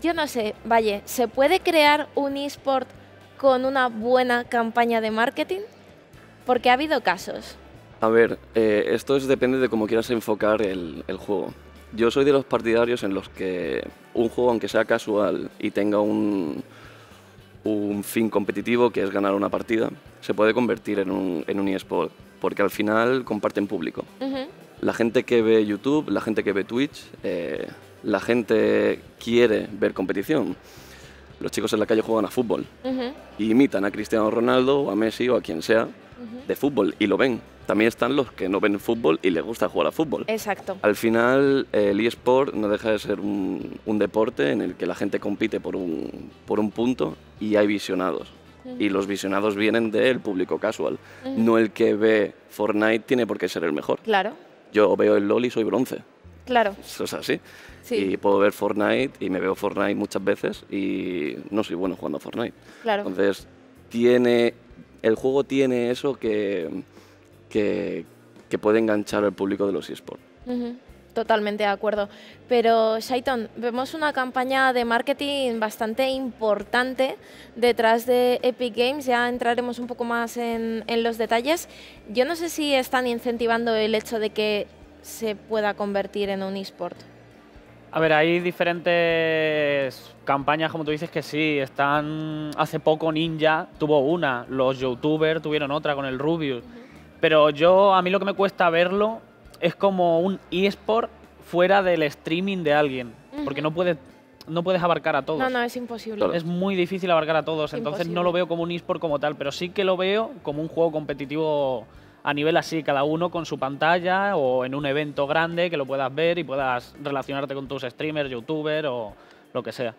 yo no sé, Valle, ¿se puede crear un eSport con una buena campaña de marketing? Porque ha habido casos. A ver, esto depende de cómo quieras enfocar el juego. Yo soy de los partidarios en los que un juego, aunque sea casual y tenga un fin competitivo, que es ganar una partida, se puede convertir en un eSport, porque al final comparten público. Uh-huh. La gente que ve YouTube, la gente que ve Twitch, la gente quiere ver competición. Los chicos en la calle juegan a fútbol, uh-huh, y imitan a Cristiano Ronaldo o a Messi o a quien sea, uh-huh, de fútbol y lo ven. También están los que no ven fútbol y les gusta jugar a fútbol. Exacto. Al final, el eSport no deja de ser un deporte en el que la gente compite por un punto y hay visionados. Uh-huh. Y los visionados vienen del público casual. Uh-huh. No el que ve Fortnite tiene por qué ser el mejor. Claro. Yo veo el LOL y soy bronce. Claro. O sea, sí. Sí. Y puedo ver Fortnite y me veo Fortnite muchas veces y no soy bueno jugando a Fortnite. Claro. Entonces, el juego tiene eso que puede enganchar al público de los eSports. Uh-huh. Totalmente de acuerdo. Pero, Shayton, vemos una campaña de marketing bastante importante detrás de Epic Games. Ya entraremos un poco más en los detalles. Yo no sé si están incentivando el hecho de que se pueda convertir en un eSport. A ver, hay diferentes campañas, como tú dices, que sí, están... Hace poco Ninja tuvo una, los youtubers tuvieron otra con el Rubius. Uh-huh. Pero a mí lo que me cuesta verlo es como un eSport fuera del streaming de alguien, uh-huh, porque no puedes abarcar a todos. No, es imposible. Es muy difícil abarcar a todos, entonces no lo veo como un eSport como tal, pero sí que lo veo como un juego competitivo a nivel así, cada uno con su pantalla o en un evento grande que lo puedas ver y puedas relacionarte con tus streamers, youtubers o lo que sea.